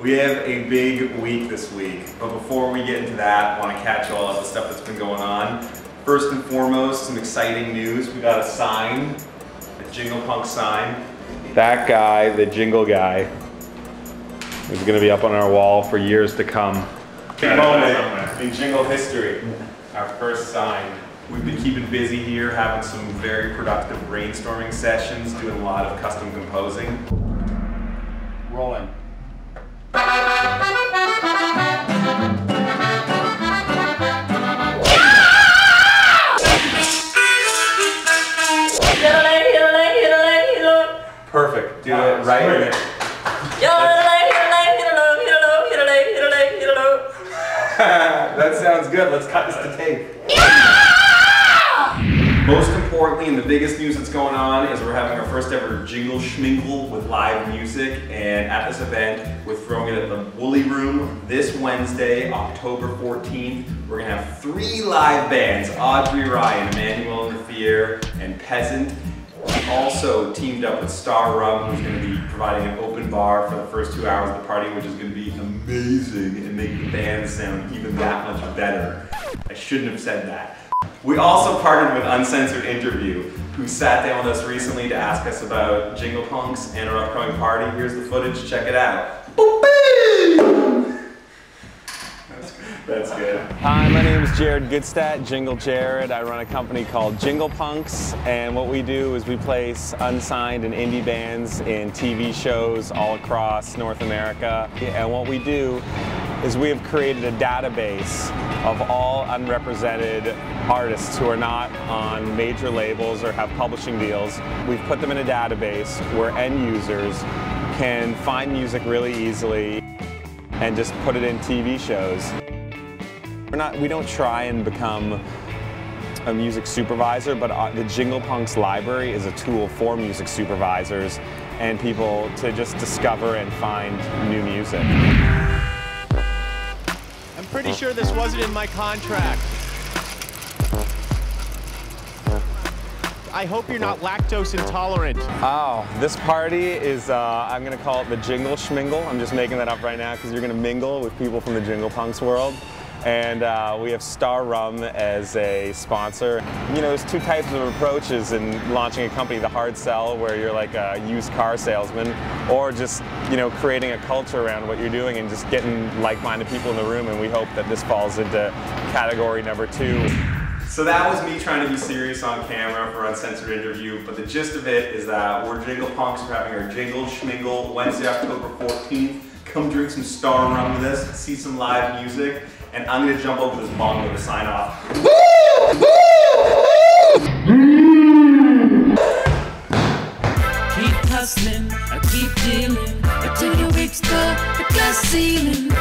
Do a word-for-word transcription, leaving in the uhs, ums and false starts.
We have a big week this week, but before we get into that, I want to catch all of the stuff that's been going on. First and foremost, some exciting news. We got a sign, a Jingle Punk sign. That guy, the Jingle guy, is going to be up on our wall for years to come. Big moment in Jingle history. Our first sign. We've been keeping busy here, having some very productive brainstorming sessions, doing a lot of custom composing. Rolling. Perfect. Do it right. That sounds good. Let's cut this to tape. Most importantly, and the biggest news that's going on, is we're having our first ever Jingle Schmingle with live music, and at this event, we're throwing it at the Wooly Room this Wednesday, October fourteenth. We're gonna have three live bands: Audrey Ryan, Emmanuel and the Fear, and Peasant. We also teamed up with Starr Rum, who's gonna be providing an open bar for the first two hours of the party, which is gonna be amazing and make the band sound even that much better. I shouldn't have said that. We also partnered with Uncensored Interview, who sat down with us recently to ask us about Jingle Punks and our upcoming party. Here's the footage, check it out. That's good. That's good. Hi, my name is Jared Goodstadt, Jingle Jared. I run a company called Jingle Punks, and what we do is we place unsigned and indie bands in T V shows all across North America. And what we do is we have created a database of all unrepresented artists who are not on major labels or have publishing deals. We've put them in a database where end users can find music really easily and just put it in T V shows. We're not, we don't try and become a music supervisor, but the Jingle Punks library is a tool for music supervisors and people to just discover and find new music. Pretty sure this wasn't in my contract. I hope you're not lactose intolerant. Oh, this party is, uh, I'm gonna call it the Jingle Schmingle. I'm just making that up right now because you're gonna mingle with people from the Jingle Punks world. And uh, we have Starr Rum as a sponsor. You know, there's two types of approaches in launching a company: the hard sell, where you're like a used car salesman, or just, you know, creating a culture around what you're doing and just getting like-minded people in the room, and we hope that this falls into category number two. So that was me trying to be serious on camera for Uncensored Interview, but the gist of it is that we're Jingle Punks, we're having our Jingle Schmingle Wednesday, October fourteenth. Come drink some Starr Rum with us, see some live music, and I'm gonna jump over this bongo to sign off. Woo! Woo! Woo! Keep hustling, I keep dealing, I take a week's the glass ceiling.